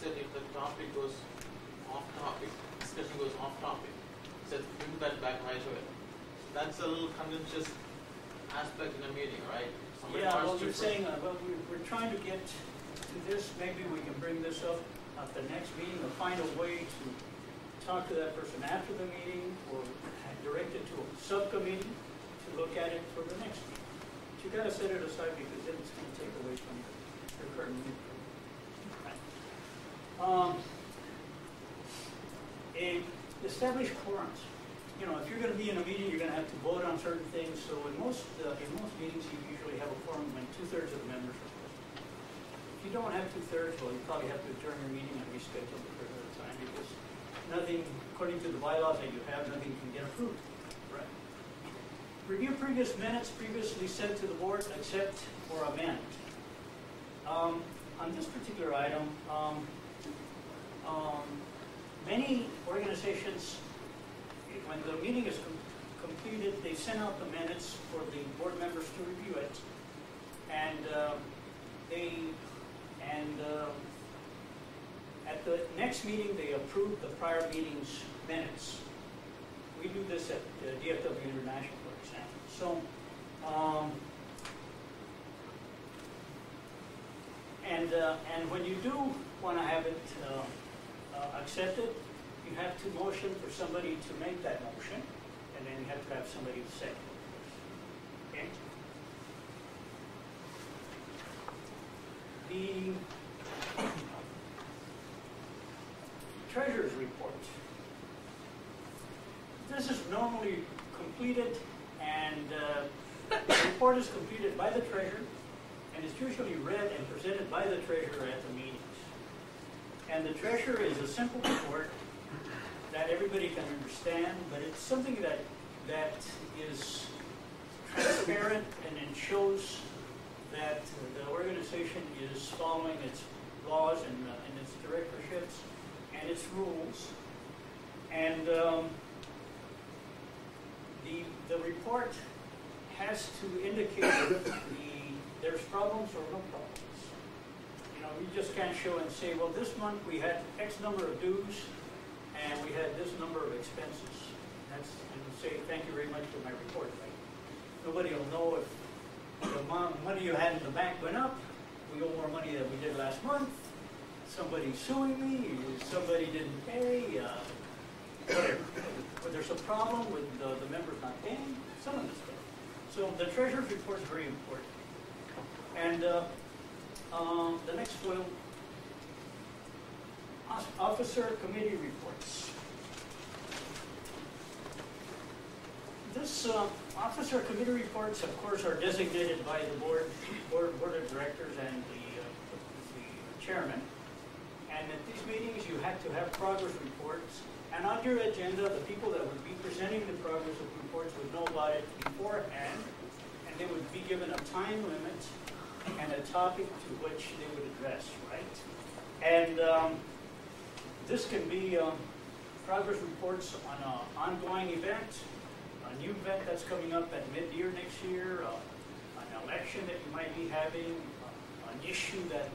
said if the topic goes off topic, discussion goes off topic, said bring that back right away. That's a little contentious aspect in a meeting, right? Somebody you're saying, well, we're trying to get to this. Maybe we can bring this up at the next meeting or find a way to talk to that person after the meeting or direct it to a subcommittee to look at it for the next meeting. But you've got to set it aside because then it's going to take away from your current meeting. Established quorums. You know, if you're going to be in a meeting, you're going to have to vote on certain things. So in most meetings, you usually have a quorum when 2/3 of the members are present. If you don't have 2/3, well, you probably have to adjourn your meeting and reschedule it for another time because nothing, according to the bylaws that you have, nothing can get approved. Right. Review previous minutes previously sent to the board, except for amend. On this particular item, many organizations, when the meeting is completed, they send out the minutes for the board members to review it, and at the next meeting they approve the prior meeting's minutes. We do this at DFW International, for example. So, and when you do want to have it accepted, you have to motion for somebody to make that motion, and then you have to have somebody to second it. Okay? The treasurer's report. This is normally completed, and the report is completed by the treasurer, and is usually read and presented by the treasurer at the meetings. And the treasurer is a simple report that everybody can understand, but it's something that is transparent and it shows that the organization is following its laws and its directorships and its rules. And the report has to indicate that there's problems or no problems. You know, we just can't show and say, well, this month we had X number of dues, and we had this number of expenses. And say, thank you very much for my report. Right? Nobody will know if the amount of money you had in the bank went up, we owe more money than we did last month, somebody's suing me, somebody didn't pay, whatever. But there's a problem with the members not paying, some of this stuff. So the treasurer's report is very important. And the next foil. Officer committee reports. This officer committee reports, of course, are designated by the board of directors and the chairman. And at these meetings, you had to have progress reports. And on your agenda, the people that would be presenting the progress reports would know about it beforehand, and they would be given a time limit and a topic to which they would address, right? And this can be progress reports on an ongoing event, a new event that's coming up at mid-year next year, an election that you might be having, an issue that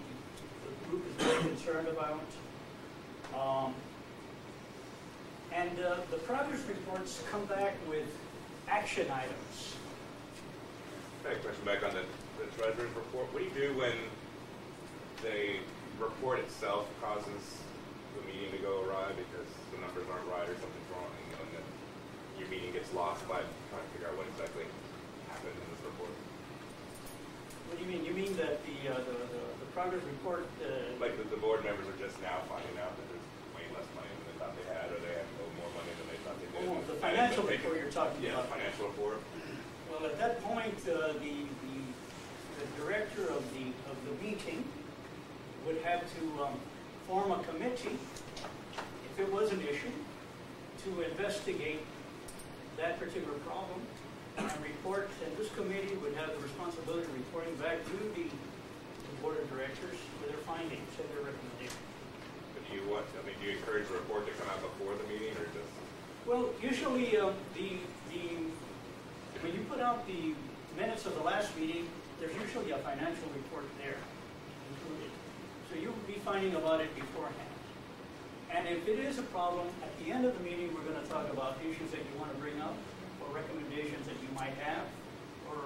the group is very concerned about. And the progress reports come back with action items. I have a question back on the treasurer's report. What do you do when the report itself causes the meeting to go awry because the numbers aren't right or something's wrong, and then your meeting gets lost by trying to figure out what exactly happened in this report? What do you mean? You mean that the progress report? Like the board members are just now finding out that there's way less money than they thought they had, or they have more money than they thought they did. Oh, the financial report you're talking about. Yeah, financial report. Well, at that point, the director of the meeting would have to form a committee, if it was an issue, to investigate that particular problem and report. And this committee would have the responsibility of reporting back to the board of directors with their findings and their recommendations. But do you want? I mean, do you encourage the report to come out before the meeting, or just? Well, usually when you put out the minutes of the last meeting, there's usually a financial report there included. So you'll be finding about it beforehand. And if it is a problem, at the end of the meeting, we're going to talk about issues that you want to bring up, or recommendations that you might have, or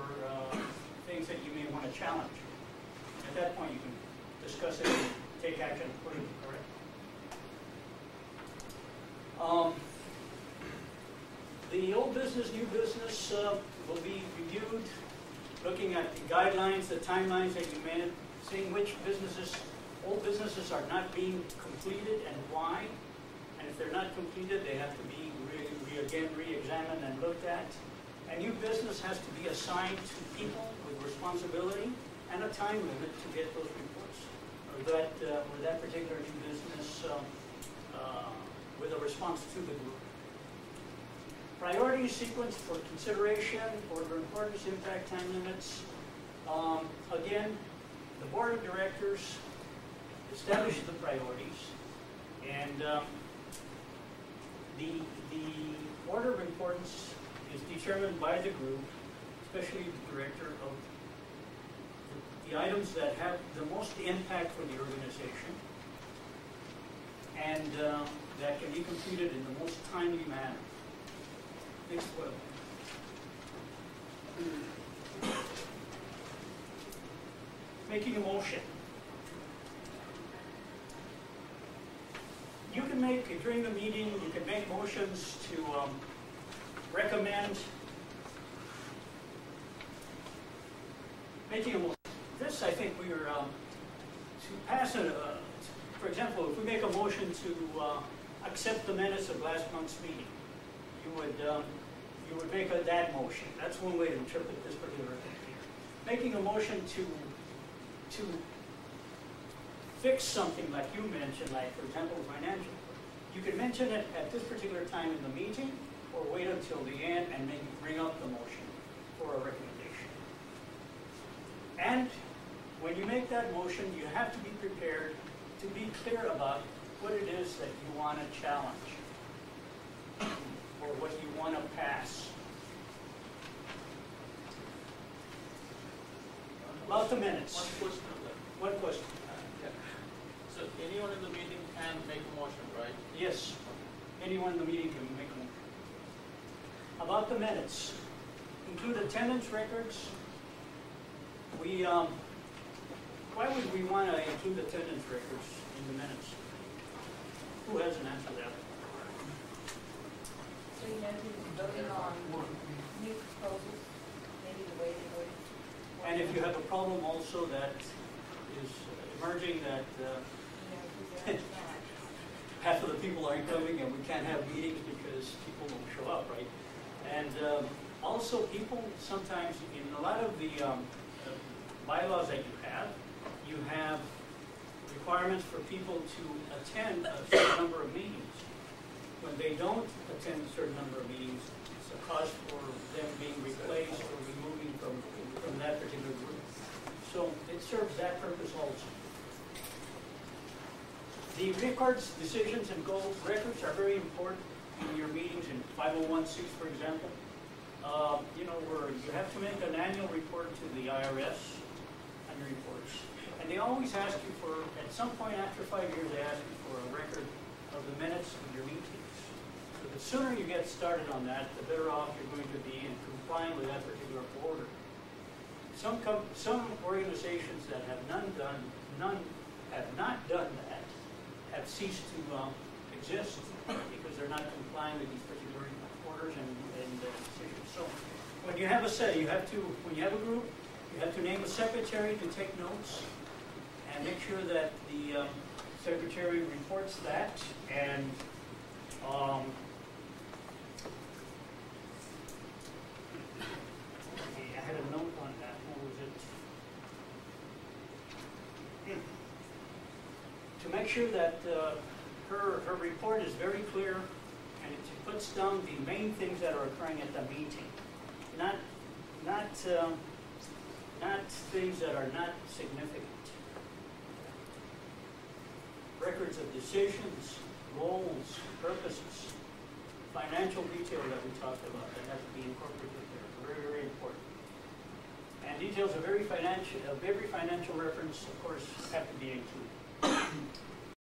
things that you may want to challenge. And at that point, you can discuss it and take action accordingly. Correct? The old business, new business will be reviewed, looking at the guidelines, the timelines that you made, seeing which businesses, old businesses are not being completed and why. And if they're not completed, they have to be re-examined and looked at. And new business has to be assigned to people with responsibility and a time limit to get those reports, or that particular new business with a response to the group. Priority sequence for consideration, order of importance, impact, time limits. Again, the board of directors establishes the priorities, and the order of importance is determined by the group, especially the director, of the items that have the most impact for the organization, and that can be completed in the most timely manner. Next one. Making a motion. You can make, during the meeting, you can make motions to recommend making a motion. This, I think, we are to pass it. For example, if we make a motion to accept the minutes of last month's meeting, you would make that motion. That's one way to interpret this particular thing here. Making a motion to fix something like you mentioned, like, for example, financial. You can mention it at this particular time in the meeting, or wait until the end and maybe bring up the motion for a recommendation. And when you make that motion, you have to be prepared to be clear about what it is that you want to challenge, or what you want to pass. About the minutes. One question. One question. Yeah. So anyone in the meeting can make a motion, right? Yes. Anyone in the meeting can make a motion. About the minutes. Include attendance records. We, why would we want to include attendance records in the minutes? Who has an answer to that? So you know who's voting on new proposals, maybe the way they voted. And if you have a problem also that is emerging, that half of the people aren't coming and we can't have meetings because people don't show up, right? And also people sometimes, in a lot of the bylaws that you have requirements for people to attend a certain number of meetings. When they don't attend a certain number of meetings, it's a cause for them being replaced or removing from that particular group. So it serves that purpose also. The records, decisions, and goals, records are very important in your meetings in 5016, for example. You know, where you have to make an annual report to the IRS on your reports. And they always ask you for, at some point after 5 years, they ask you for a record of the minutes of your meetings. So the sooner you get started on that, the better off you're going to be in complying with that particular order. Some organizations that have not done that have ceased to exist because they're not complying with these particular orders and decisions. So when you have a set, you have to, when you have a group, you have to name a secretary to take notes and make sure that the secretary reports that, and I had a note on that. What was it? To make sure that her report is very clear, and it puts down the main things that are occurring at the meeting, not things that are not significant. Records of decisions, goals, purposes, financial detail that we talked about that have to be incorporated there. Very, very important. And details of every financial reference, of course, have to be included.